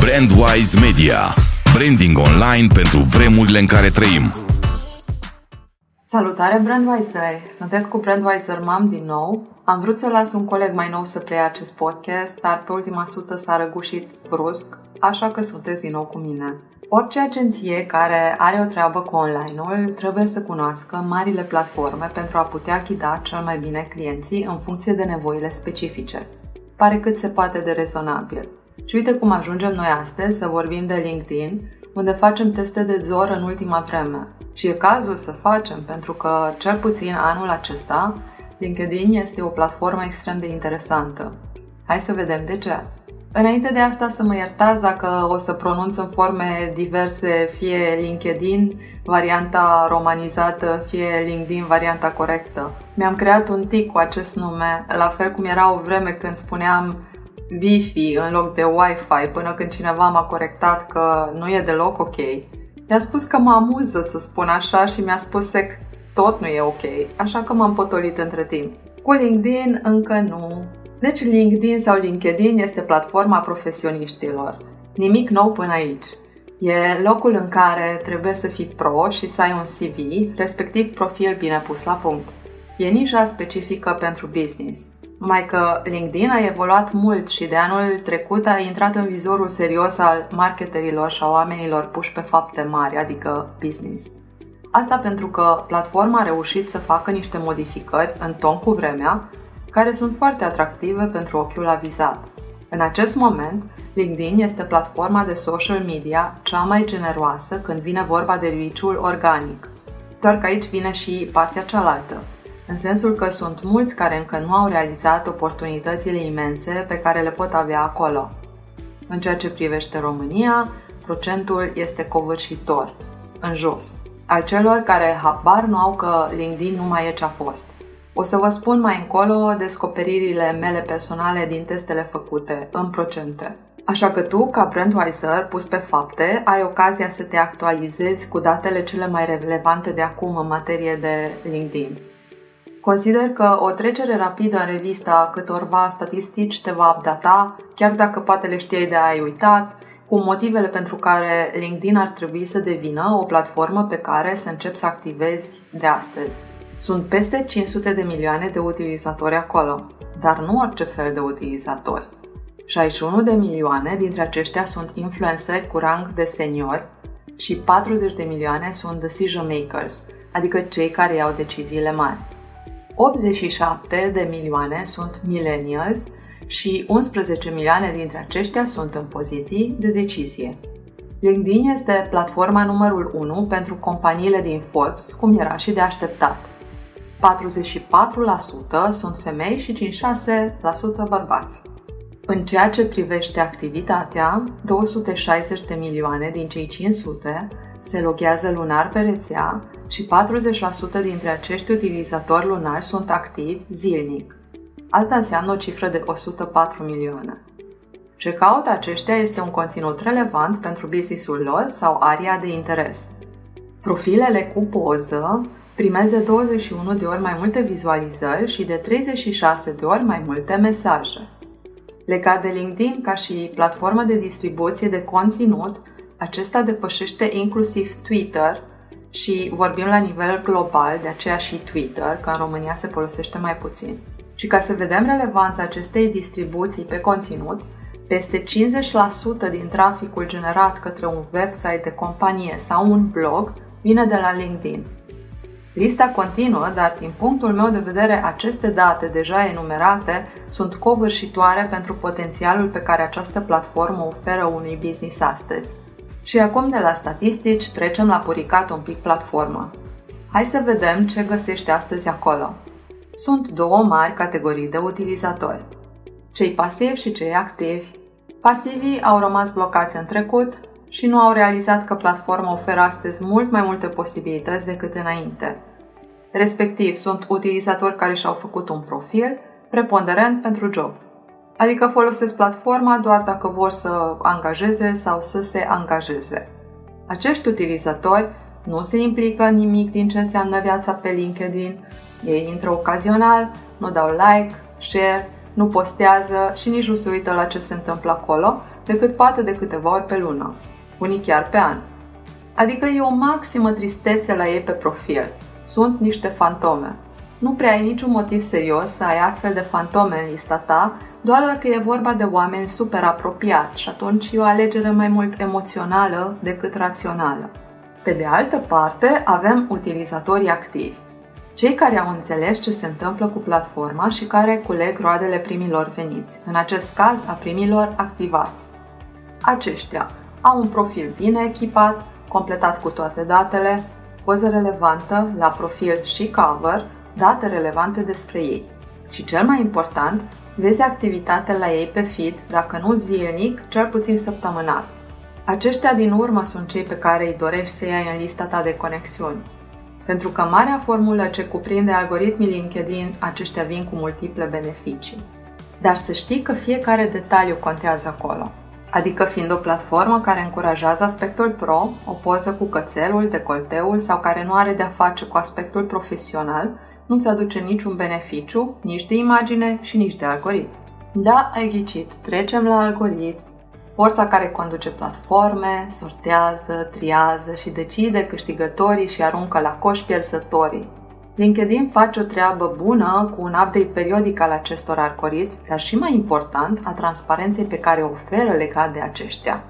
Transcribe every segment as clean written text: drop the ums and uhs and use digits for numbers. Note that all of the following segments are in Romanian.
Brandwise Media. Branding online pentru vremurile în care trăim. Salutare, Brandwiseri! Sunteți cu Brandwiser Mam din nou. Am vrut să las un coleg mai nou să preia acest podcast, dar pe ultima sută s-a răgușit brusc, așa că sunteți din nou cu mine. Orice agenție care are o treabă cu online-ul trebuie să cunoască marile platforme pentru a putea ghida cel mai bine clienții în funcție de nevoile specifice. Pare cât se poate de rezonabil. Și uite cum ajungem noi astăzi să vorbim de LinkedIn, unde facem teste de zor în ultima vreme. Și e cazul să facem, pentru că, cel puțin anul acesta, LinkedIn este o platformă extrem de interesantă. Hai să vedem de ce! Înainte de asta, să mă iertați dacă o să pronunț în forme diverse, fie LinkedIn, varianta romanizată, fie LinkedIn, varianta corectă. Mi-am creat un tic cu acest nume, la fel cum era o vreme când spuneam Wi-Fi în loc de Wi-Fi, până când cineva m-a corectat că nu e deloc ok. Mi-a spus că mă amuză să spun așa și mi-a spus că tot nu e ok, așa că m-am potolit între timp. Cu LinkedIn încă nu. Deci LinkedIn sau LinkedIn este platforma profesioniștilor. Nimic nou până aici. E locul în care trebuie să fii pro și să ai un CV, respectiv profil bine pus la punct. E nișa specifică pentru business. Numai că LinkedIn a evoluat mult și de anul trecut a intrat în vizorul serios al marketerilor și a oamenilor puși pe fapte mari, adică business. Asta pentru că platforma a reușit să facă niște modificări în ton cu vremea, care sunt foarte atractive pentru ochiul avizat. În acest moment, LinkedIn este platforma de social media cea mai generoasă când vine vorba de reach-ul organic. Doar că aici vine și partea cealaltă, în sensul că sunt mulți care încă nu au realizat oportunitățile imense pe care le pot avea acolo. În ceea ce privește România, procentul este covârșitor, în jos, al celor care habar nu au că LinkedIn nu mai e ce-a fost. O să vă spun mai încolo descoperirile mele personale din testele făcute, în procente. Așa că tu, ca Brandwiser pus pe fapte, ai ocazia să te actualizezi cu datele cele mai relevante de acum în materie de LinkedIn. Consider că o trecere rapidă în revista câtorva statistici te va updata, chiar dacă poate le știai de ai uitat, cu motivele pentru care LinkedIn ar trebui să devină o platformă pe care să începi să activezi de astăzi. Sunt peste 500 de milioane de utilizatori acolo, dar nu orice fel de utilizatori. 61 de milioane dintre aceștia sunt influenceri cu rang de seniori și 40 de milioane sunt decision makers, adică cei care iau deciziile mari. 87 de milioane sunt millennials și 11 milioane dintre aceștia sunt în poziții de decizie. LinkedIn este platforma numărul 1 pentru companiile din Forbes, cum era și de așteptat. 44% sunt femei și 56% bărbați. În ceea ce privește activitatea, 260 de milioane din cei 500 se loghează lunar pe rețea și 40% dintre acești utilizatori lunari sunt activi zilnic. Asta înseamnă o cifră de 104 milioane. Ce caută aceștia este un conținut relevant pentru business-ul lor sau area de interes. Profilele cu poză primează 21 de ori mai multe vizualizări și de 36 de ori mai multe mesaje. Legat de LinkedIn ca și platformă de distribuție de conținut, acesta depășește inclusiv Twitter și vorbim la nivel global, de aceea și Twitter, că în România se folosește mai puțin. Și ca să vedem relevanța acestei distribuții pe conținut, peste 50% din traficul generat către un website de companie sau un blog vine de la LinkedIn. Lista continuă, dar din punctul meu de vedere, aceste date deja enumerate sunt covârșitoare pentru potențialul pe care această platformă oferă unui business astăzi. Și acum de la statistici trecem la puricat un pic platformă. Hai să vedem ce găsești astăzi acolo. Sunt două mari categorii de utilizatori. Cei pasivi și cei activi. Pasivii au rămas blocați în trecut și nu au realizat că platforma oferă astăzi mult mai multe posibilități decât înainte. Respectiv, sunt utilizatori care și-au făcut un profil preponderent pentru job. Adică folosesc platforma doar dacă vor să angajeze sau să se angajeze. Acești utilizatori nu se implică nimic din ce înseamnă viața pe LinkedIn, ei intră ocazional, nu dau like, share, nu postează și nici nu se uită la ce se întâmplă acolo, decât poate de câteva ori pe lună, unii chiar pe an. Adică e o maximă tristețe la ei pe profil. Sunt niște fantome. Nu prea ai niciun motiv serios să ai astfel de fantome în lista ta, doar dacă e vorba de oameni super apropiați și atunci e o alegere mai mult emoțională decât rațională. Pe de altă parte, avem utilizatorii activi. Cei care au înțeles ce se întâmplă cu platforma și care culeg roadele primilor veniți, în acest caz a primilor activați. Aceștia au un profil bine echipat, completat cu toate datele, poză relevantă la profil și cover, date relevante despre ei. Și cel mai important, vezi activitatea la ei pe feed, dacă nu zilnic, cel puțin săptămânal. Aceștia din urmă sunt cei pe care îi dorești să iai în lista ta de conexiuni. Pentru că marea formulă ce cuprinde algoritmii LinkedIn, aceștia vin cu multiple beneficii. Dar să știi că fiecare detaliu contează acolo. Adică fiind o platformă care încurajează aspectul pro, o poză cu cățelul, decolteul sau care nu are de-a face cu aspectul profesional, nu-ți aduce niciun beneficiu, nici de imagine și nici de algoritm. Da, ai ghicit, trecem la algoritm. Forța care conduce platforme, sortează, triază și decide câștigătorii și aruncă la coș pierzătorii. LinkedIn face o treabă bună cu un update periodic al acestor algoritmi, dar și mai important, a transparenței pe care o oferă legat de aceștia.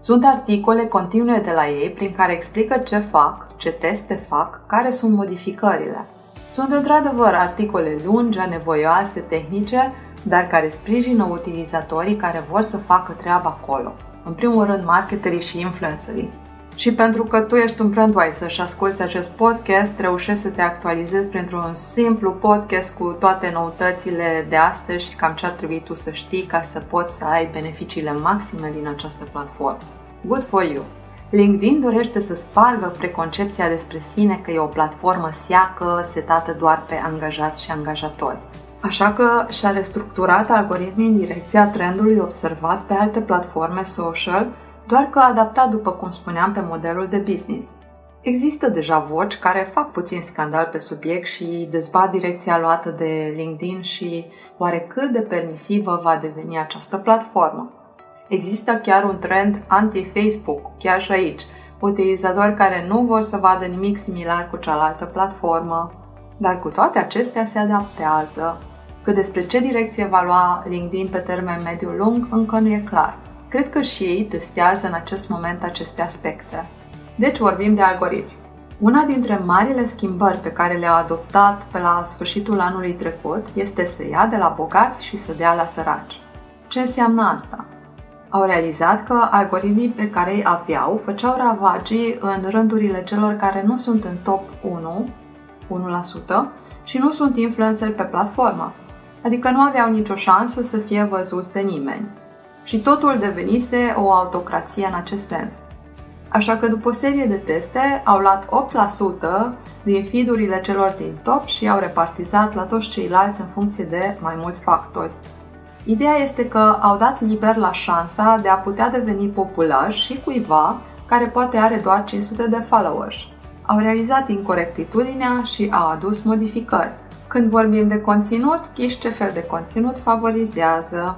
Sunt articole continue de la ei prin care explică ce fac, ce teste fac, care sunt modificările. Sunt într-adevăr articole lungi, anevoioase, tehnice, dar care sprijină utilizatorii care vor să facă treaba acolo. În primul rând, marketerii și influencerii. Și pentru că tu ești un Brandwise și asculti acest podcast, reușești să te actualizezi printr-un simplu podcast cu toate noutățile de astăzi și cam ce ar trebui tu să știi ca să poți să ai beneficiile maxime din această platformă. Good for you! LinkedIn dorește să spargă preconcepția despre sine că e o platformă seacă, setată doar pe angajați și angajatori. Așa că și-a restructurat algoritmii în direcția trendului observat pe alte platforme social, doar că adaptat, după cum spuneam, pe modelul de business. Există deja voci care fac puțin scandal pe subiect și dezbat direcția luată de LinkedIn și oare cât de permisivă va deveni această platformă. Există chiar un trend anti-Facebook, chiar și aici, utilizatori care nu vor să vadă nimic similar cu cealaltă platformă, dar cu toate acestea se adaptează. Că despre ce direcție va lua LinkedIn pe termen mediu-lung încă nu e clar. Cred că și ei testează în acest moment aceste aspecte. Deci vorbim de algoritmi. Una dintre marile schimbări pe care le-au adoptat pe la sfârșitul anului trecut este să ia de la bogați și să dea la săraci. Ce înseamnă asta? Au realizat că algoritmii pe care îi aveau făceau ravagii în rândurile celor care nu sunt în top 1% și nu sunt influenceri pe platformă, adică nu aveau nicio șansă să fie văzuți de nimeni. Și totul devenise o autocrație în acest sens. Așa că după o serie de teste au luat 8% din feed-urile celor din top și i-au repartizat la toți ceilalți în funcție de mai mulți factori. Ideea este că au dat liber la șansa de a putea deveni popular și cuiva care poate are doar 500 de followers. Au realizat incorectitudinea și au adus modificări. Când vorbim de conținut, ghiși ce fel de conținut favorizează.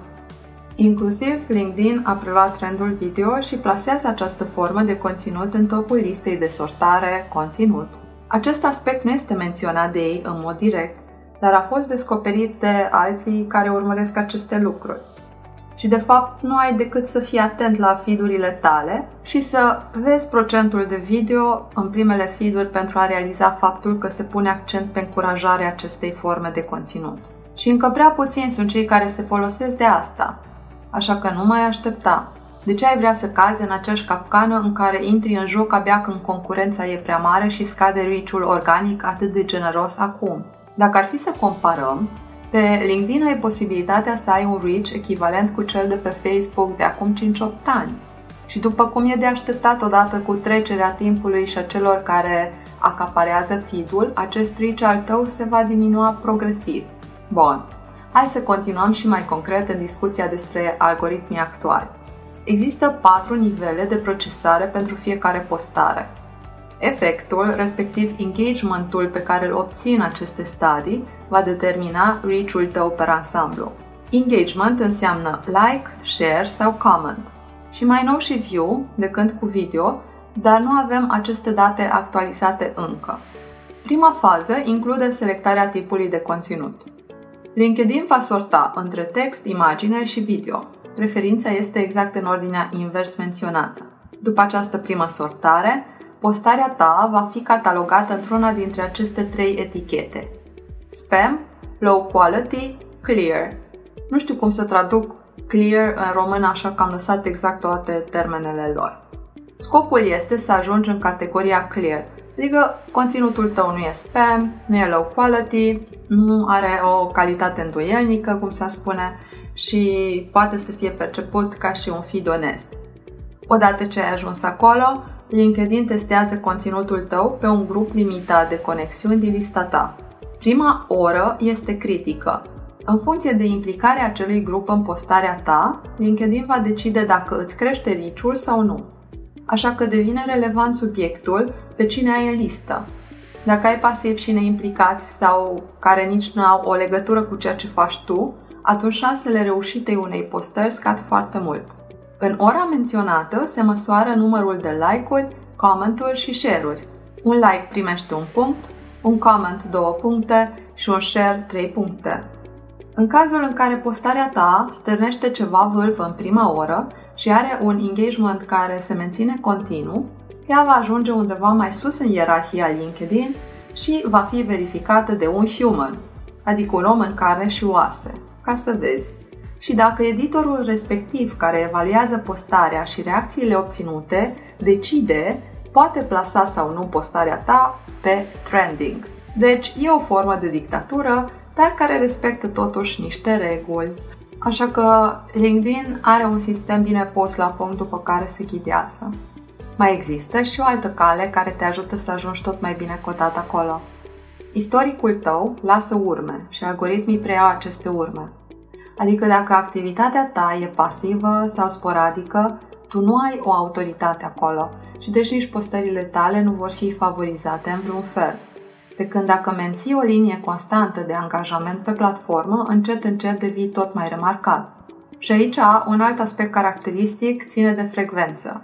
Inclusiv, LinkedIn a preluat trendul video și plasează această formă de conținut în topul listei de sortare conținut. Acest aspect nu este menționat de ei în mod direct, dar a fost descoperit de alții care urmăresc aceste lucruri. Și, de fapt, nu ai decât să fii atent la feed-urile tale și să vezi procentul de video în primele feed-uri pentru a realiza faptul că se pune accent pe încurajarea acestei forme de conținut. Și încă prea puțini sunt cei care se folosesc de asta, așa că nu mai aștepta. De ce ai vrea să cazi în aceeași capcană în care intri în joc abia când concurența e prea mare și scade reach-ul organic atât de generos acum? Dacă ar fi să comparăm, pe LinkedIn ai posibilitatea să ai un reach echivalent cu cel de pe Facebook de acum 5-8 ani. Și după cum e de așteptat odată cu trecerea timpului și a celor care acaparează feed-ul, acest reach al tău se va diminua progresiv. Bun, hai să continuăm și mai concret în discuția despre algoritmii actuali. Există 4 nivele de procesare pentru fiecare postare. Efectul, respectiv engagementul pe care îl obțin aceste stadii, va determina reach-ul tău per ansamblu. Engagement înseamnă like, share sau comment. Și mai nou și view, de când cu video, dar nu avem aceste date actualizate încă. Prima fază include selectarea tipului de conținut. LinkedIn va sorta între text, imagine și video. Preferința este exact în ordinea invers menționată. După această primă sortare, postarea ta va fi catalogată într-una dintre aceste trei etichete. Spam, low quality, clear. Nu știu cum să traduc clear în română, așa că am lăsat exact toate termenele lor. Scopul este să ajungi în categoria clear, adică conținutul tău nu e spam, nu e low quality, nu are o calitate îndoielnică, cum s-ar spune, și poate să fie perceput ca și un feed onest. Odată ce ai ajuns acolo, LinkedIn testează conținutul tău pe un grup limitat de conexiuni din lista ta. Prima oră este critică. În funcție de implicarea acelui grup în postarea ta, LinkedIn va decide dacă îți crește reach-ul sau nu. Așa că devine relevant subiectul pe cine ai în listă. Dacă ai pasivi și neimplicați sau care nici nu au o legătură cu ceea ce faci tu, atunci șansele reușitei unei postări scad foarte mult. În ora menționată se măsoară numărul de like-uri, comment-uri și share-uri. Un like primește 1 punct, un comment 2 puncte și un share 3 puncte. În cazul în care postarea ta stârnește ceva vârf în prima oră și are un engagement care se menține continuu, ea va ajunge undeva mai sus în ierarhia LinkedIn și va fi verificată de un human, adică un om în carne și oase, ca să vezi. Și dacă editorul respectiv care evaluează postarea și reacțiile obținute decide, poate plasa sau nu postarea ta pe trending. Deci e o formă de dictatură, dar care respectă totuși niște reguli. Așa că LinkedIn are un sistem bine pus la punct după care se ghidează. Mai există și o altă cale care te ajută să ajungi tot mai bine cotat acolo. Istoricul tău lasă urme și algoritmii preiau aceste urme. Adică dacă activitatea ta e pasivă sau sporadică, tu nu ai o autoritate acolo și deși nici postările tale nu vor fi favorizate în vreun fel. Pe când dacă menții o linie constantă de angajament pe platformă, încet, încet devii tot mai remarcat. Și aici, un alt aspect caracteristic ține de frecvență.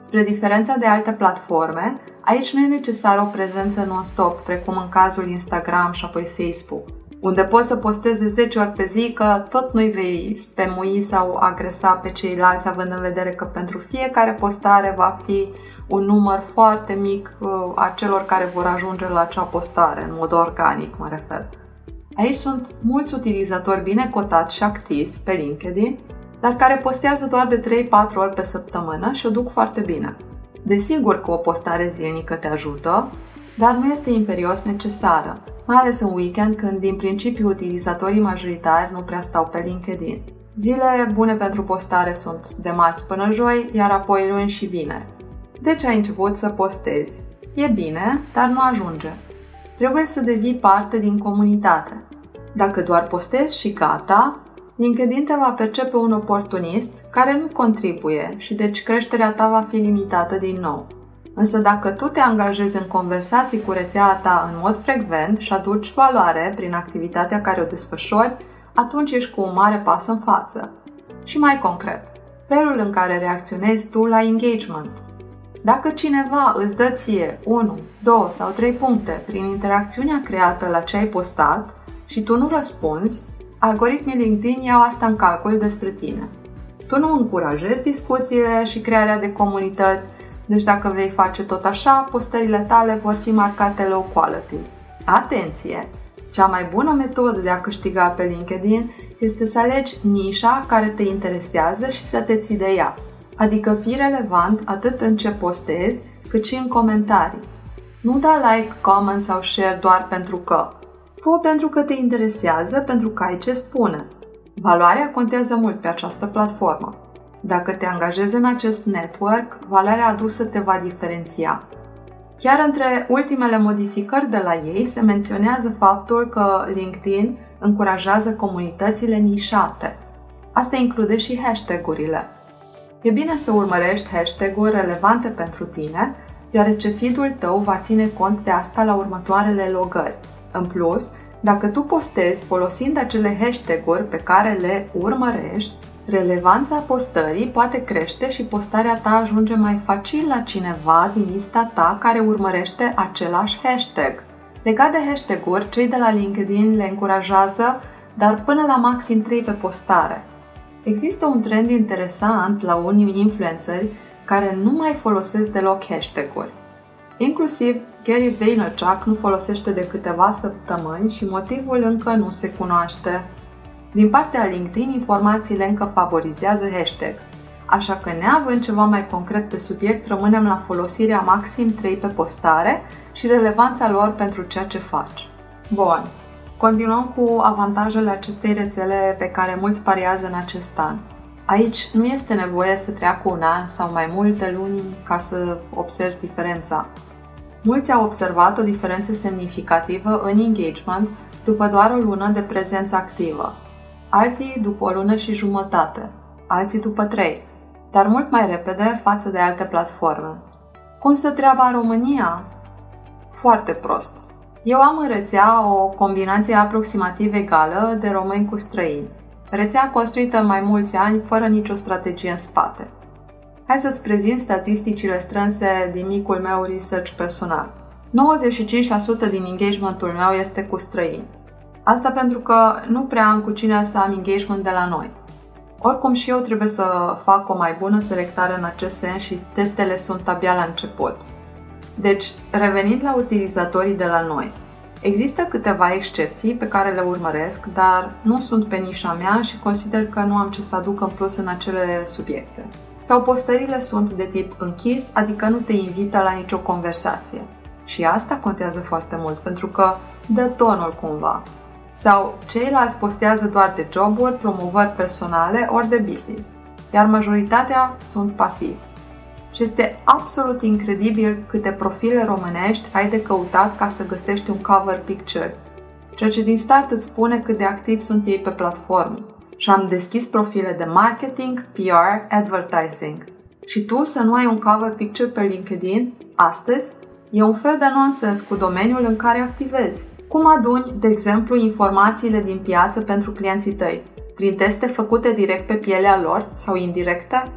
Spre diferența de alte platforme, aici nu e necesară o prezență non-stop, precum în cazul Instagram și apoi Facebook, unde poți să postezi de 10 ori pe zi că tot nu-i vei spamui sau agresa pe ceilalți, având în vedere că pentru fiecare postare va fi un număr foarte mic a celor care vor ajunge la acea postare, în mod organic mă refer. Aici sunt mulți utilizatori bine cotați și activi pe LinkedIn, dar care postează doar de 3-4 ori pe săptămână și o duc foarte bine. Desigur că o postare zilnică te ajută, dar nu este imperios necesară, mai ales în weekend când, din principiu, utilizatorii majoritari nu prea stau pe LinkedIn. Zilele bune pentru postare sunt de marți până joi, iar apoi luni și vineri. Deci ai început să postezi. E bine, dar nu ajunge. Trebuie să devii parte din comunitate. Dacă doar postezi și gata, LinkedIn te va percepe un oportunist care nu contribuie și deci creșterea ta va fi limitată din nou. Însă dacă tu te angajezi în conversații cu rețeaua ta în mod frecvent și aduci valoare prin activitatea care o desfășori, atunci ești cu un mare pas în față. Și mai concret, felul în care reacționezi tu la engagement. Dacă cineva îți dă ție 1, 2 sau 3 puncte prin interacțiunea creată la ce ai postat și tu nu răspunzi, algoritmii LinkedIn iau asta în calcul despre tine. Tu nu încurajezi discuțiile și crearea de comunități, deci dacă vei face tot așa, postările tale vor fi marcate low quality. Atenție! Cea mai bună metodă de a câștiga pe LinkedIn este să alegi nișa care te interesează și să te ții de ea. Adică fii relevant atât în ce postezi, cât și în comentarii. Nu da like, comment sau share doar pentru că. Fă pentru că te interesează, pentru că ai ce spune. Valoarea contează mult pe această platformă. Dacă te angajezi în acest network, valoarea adusă te va diferenția. Chiar între ultimele modificări de la ei se menționează faptul că LinkedIn încurajează comunitățile nișate. Asta include și hashtag-urile. E bine să urmărești hashtag-uri relevante pentru tine, deoarece feed-ul tău va ține cont de asta la următoarele logări. În plus, dacă tu postezi folosind acele hashtag-uri pe care le urmărești, relevanța postării poate crește și postarea ta ajunge mai facil la cineva din lista ta care urmărește același hashtag. Legat de hashtag-uri, cei de la LinkedIn le încurajează, dar până la maxim 3 pe postare. Există un trend interesant la unii influenceri care nu mai folosesc deloc hashtag-uri. Inclusiv Gary Vaynerchuk nu folosește de câteva săptămâni și motivul încă nu se cunoaște. Din partea LinkedIn, informațiile încă favorizează hashtag, așa că neavând ceva mai concret pe subiect, rămânem la folosirea maxim 3 pe postare și relevanța lor pentru ceea ce faci. Bun, continuăm cu avantajele acestei rețele pe care mulți pariază în acest an. Aici nu este nevoie să treacă un an sau mai multe luni ca să observi diferența. Mulți au observat o diferență semnificativă în engagement după doar o lună de prezență activă, alții după o lună și jumătate, alții după 3, dar mult mai repede față de alte platforme. Cum stă treaba în România? Foarte prost. Eu am în rețea o combinație aproximativ egală de români cu străini. Rețea construită în mai mulți ani, fără nicio strategie în spate. Hai să-ți prezint statisticile strânse din micul meu research personal. 95% din engagementul meu este cu străini. Asta pentru că nu prea am cu cine să am engagement de la noi. Oricum și eu trebuie să fac o mai bună selectare în acest sens și testele sunt abia la început. Deci, revenind la utilizatorii de la noi. Există câteva excepții pe care le urmăresc, dar nu sunt pe nișa mea și consider că nu am ce să aduc în plus în acele subiecte. Sau postările sunt de tip închis, adică nu te invită la nicio conversație. Și asta contează foarte mult, pentru că dă tonul cumva. Sau ceilalți postează doar de joburi, promovări personale, ori de business, iar majoritatea sunt pasivi. Și este absolut incredibil câte profile românești ai de căutat ca să găsești un cover picture, ceea ce din start îți spune cât de activ sunt ei pe platformă. Și am deschis profile de marketing, PR, advertising. Și tu să nu ai un cover picture pe LinkedIn, astăzi, e un fel de nonsens cu domeniul în care activezi. Cum aduni, de exemplu, informațiile din piață pentru clienții tăi? Prin teste făcute direct pe pielea lor sau indirecte?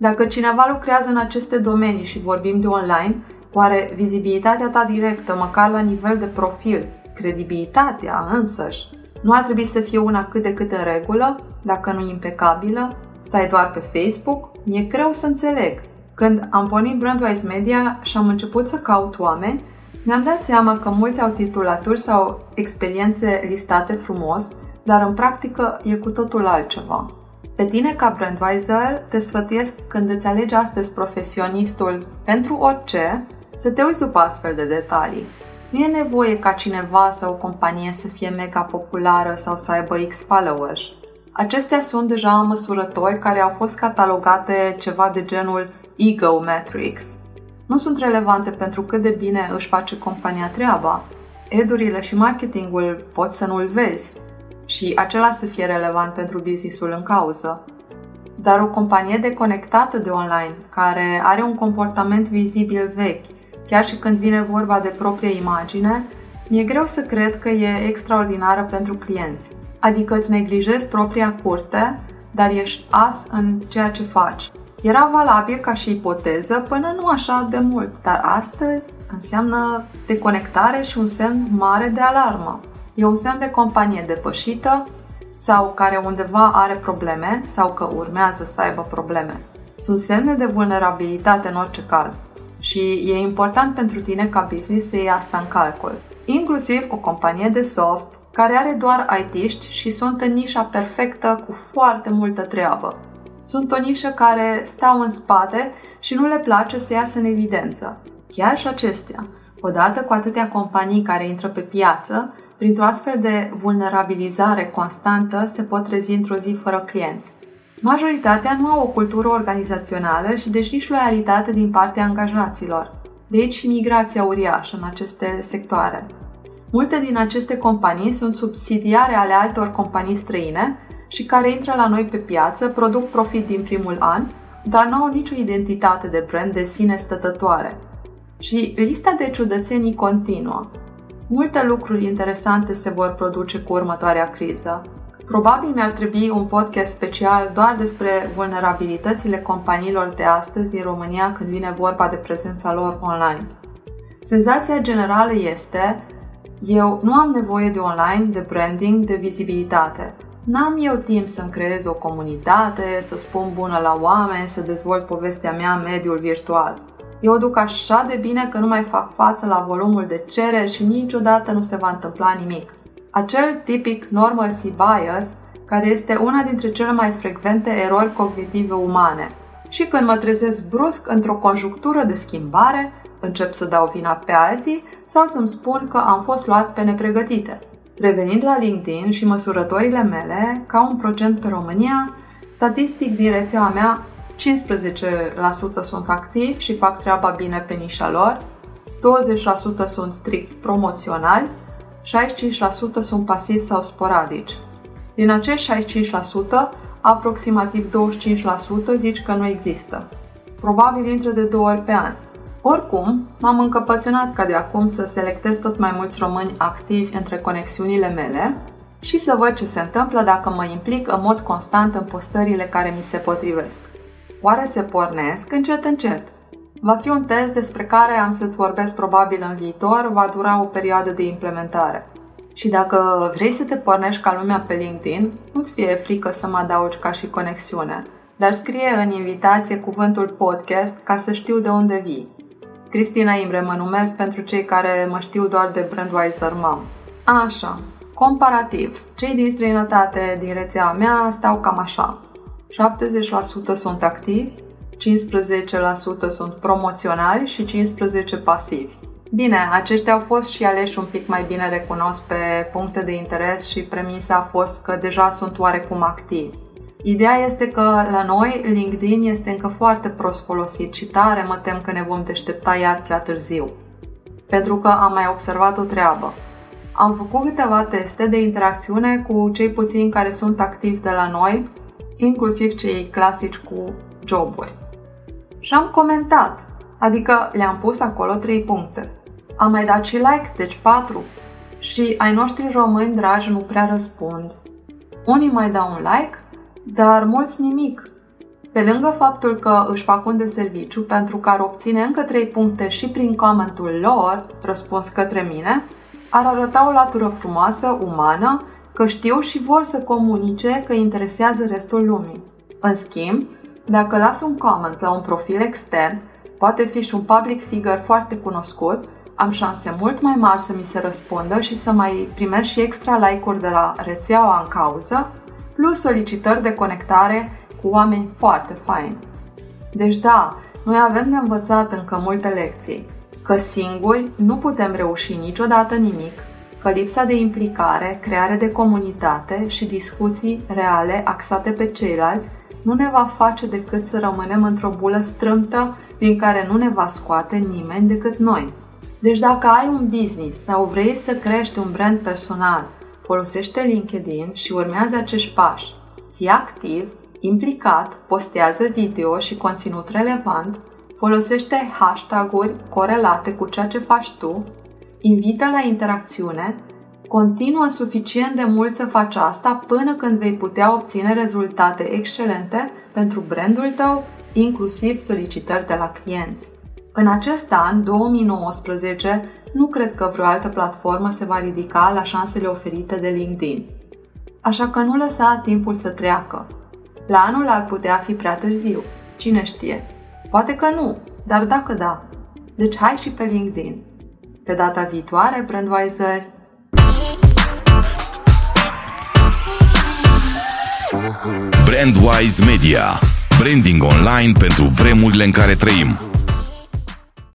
Dacă cineva lucrează în aceste domenii și vorbim de online, oare vizibilitatea ta directă, măcar la nivel de profil, credibilitatea însăși, nu ar trebui să fie una cât de cât în regulă, dacă nu impecabilă? Stai doar pe Facebook? Mi-e greu să înțeleg. Când am pornit Brandwise Media și am început să caut oameni, mi-am dat seama că mulți au titulaturi sau experiențe listate frumos, dar în practică e cu totul altceva. Pe tine, ca brandwise-er, te sfătuiesc când îți alegi astăzi profesionistul pentru orice, să te uiți după astfel de detalii. Nu e nevoie ca cineva sau o companie să fie mega populară sau să aibă X followers. Acestea sunt deja măsurători care au fost catalogate ceva de genul ego metrics. Nu sunt relevante pentru cât de bine își face compania treaba. Ad-urile și marketingul pot să nu-l vezi și acela să fie relevant pentru business-ul în cauză. Dar o companie deconectată de online, care are un comportament vizibil vechi, chiar și când vine vorba de proprie imagine, mi-e greu să cred că e extraordinară pentru clienți. Adică îți neglijezi propria curte, dar ești as în ceea ce faci. Era valabil ca și ipoteză până nu așa de mult, dar astăzi înseamnă deconectare și un semn mare de alarmă. E un semn de companie depășită sau care undeva are probleme sau că urmează să aibă probleme. Sunt semne de vulnerabilitate în orice caz și e important pentru tine ca business să iei asta în calcul. Inclusiv o companie de soft care are doar IT-ști și sunt în nișa perfectă cu foarte multă treabă. Sunt o nișă care stau în spate și nu le place să iasă în evidență. Chiar și acestea, odată cu atâtea companii care intră pe piață, printr-o astfel de vulnerabilizare constantă se pot trezi într-o zi fără clienți. Majoritatea nu au o cultură organizațională și deci nici loialitate din partea angajaților. De aici și migrația uriașă în aceste sectoare. Multe din aceste companii sunt subsidiare ale altor companii străine și care intră la noi pe piață, produc profit din primul an, dar nu au nicio identitate de brand de sine stătătoare. Și lista de ciudățenii continuă. Multe lucruri interesante se vor produce cu următoarea criză. Probabil mi-ar trebui un podcast special doar despre vulnerabilitățile companiilor de astăzi din România când vine vorba de prezența lor online. Senzația generală este: eu nu am nevoie de online, de branding, de vizibilitate. N-am eu timp să-mi creez o comunitate, să spun bună la oameni, să dezvolt povestea mea în mediul virtual. Eu o duc așa de bine că nu mai fac față la volumul de cereri și niciodată nu se va întâmpla nimic. Acel tipic normalcy bias, care este una dintre cele mai frecvente erori cognitive umane. Și când mă trezesc brusc într-o conjunctură de schimbare, încep să dau vina pe alții sau să-mi spun că am fost luat pe nepregătite. Revenind la LinkedIn și măsurătorile mele, ca un procent pe România, statistic din rețeaua mea, 15% sunt activi și fac treaba bine pe nișa lor, 20% sunt strict promoționali, 65% sunt pasivi sau sporadici. Din acești 65%, aproximativ 25% zici că nu există. Probabil intră de 2 ori pe an. Oricum, m-am încăpățânat ca de acum să selectez tot mai mulți români activi între conexiunile mele și să văd ce se întâmplă dacă mă implic în mod constant în postările care mi se potrivesc. Oare se pornesc încet încet? Va fi un test despre care am să-ți vorbesc probabil în viitor, va dura o perioadă de implementare. Și dacă vrei să te pornești ca lumea pe LinkedIn, nu-ți fie frică să mă adaugi ca și conexiune, dar scrie în invitație cuvântul podcast ca să știu de unde vii. Cristina Imre mă numesc pentru cei care mă știu doar de Brandwise Mom. Așa, comparativ, cei din străinătate din rețeaua mea stau cam așa. 70% sunt activi, 15% sunt promoționali și 15% pasivi. Bine, aceștia au fost și aleși un pic mai bine, recunosc, pe puncte de interes și premisa a fost că deja sunt oarecum activi. Ideea este că la noi LinkedIn este încă foarte prost folosit și tare mă tem că ne vom deștepta iar prea târziu. Pentru că am mai observat o treabă. Am făcut câteva teste de interacțiune cu cei puțini care sunt activi de la noi, inclusiv cei clasici cu joburi. Și am comentat, adică le-am pus acolo 3 puncte. Am mai dat și like, deci 4. Și ai noștri români dragi nu prea răspund. Unii mai dau un like, dar mulți nimic. Pe lângă faptul că își fac un deserviciu pentru că ar obține încă 3 puncte și prin comentul lor, răspuns către mine, ar arăta o latură frumoasă, umană, că știu și vor să comunice că interesează restul lumii. În schimb, dacă las un comment la un profil extern, poate fi și un public figure foarte cunoscut, am șanse mult mai mari să mi se răspundă și să mai primești și extra like-uri de la rețeaua în cauză, plus solicitări de conectare cu oameni foarte faini. Deci da, noi avem de învățat încă multe lecții, că singuri nu putem reuși niciodată nimic, că lipsa de implicare, creare de comunitate și discuții reale axate pe ceilalți nu ne va face decât să rămânem într-o bulă strâmtă din care nu ne va scoate nimeni decât noi. Deci dacă ai un business sau vrei să crești un brand personal, folosește LinkedIn și urmează acești pași. Fii activ, implicat, postează video și conținut relevant, folosește hashtag-uri corelate cu ceea ce faci tu, invită la interacțiune, continuă suficient de mult să faci asta până când vei putea obține rezultate excelente pentru brandul tău, inclusiv solicitări de la clienți. În acest an, 2019, nu cred că vreo altă platformă se va ridica la șansele oferite de LinkedIn. Așa că nu lăsa timpul să treacă. La anul ar putea fi prea târziu. Cine știe? Poate că nu, dar dacă da. Deci hai și pe LinkedIn. Pe data viitoare, Brandwise-eri! Brandwise Media. Branding online pentru vremurile în care trăim.